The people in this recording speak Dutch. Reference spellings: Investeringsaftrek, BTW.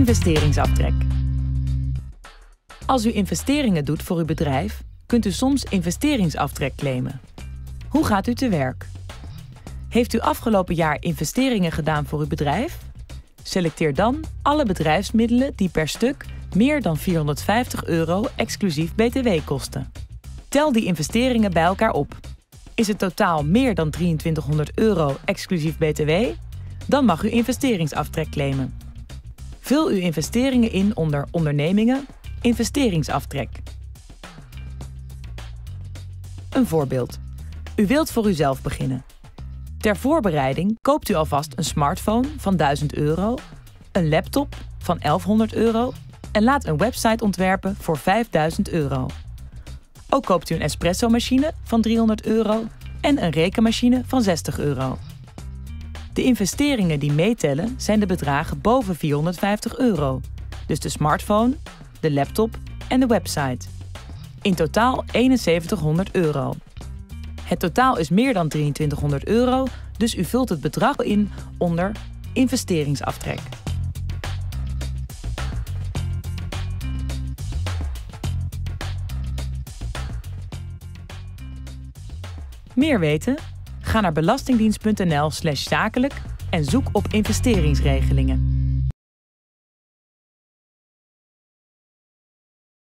Investeringsaftrek. Als u investeringen doet voor uw bedrijf, kunt u soms investeringsaftrek claimen. Hoe gaat u te werk? Heeft u afgelopen jaar investeringen gedaan voor uw bedrijf? Selecteer dan alle bedrijfsmiddelen die per stuk meer dan €450 exclusief BTW kosten. Tel die investeringen bij elkaar op. Is het totaal meer dan €2300 exclusief BTW? Dan mag u investeringsaftrek claimen. Vul uw investeringen in onder ondernemingen, investeringsaftrek. Een voorbeeld. U wilt voor uzelf beginnen. Ter voorbereiding koopt u alvast een smartphone van €1000, een laptop van €1100 en laat een website ontwerpen voor €5000. Ook koopt u een espressomachine van €300 en een rekenmachine van €60. De investeringen die meetellen zijn de bedragen boven €450, dus de smartphone, de laptop en de website. In totaal €7100. Het totaal is meer dan €2300, dus u vult het bedrag in onder investeringsaftrek. Meer weten? Ga naar belastingdienst.nl/zakelijk en zoek op investeringsregelingen.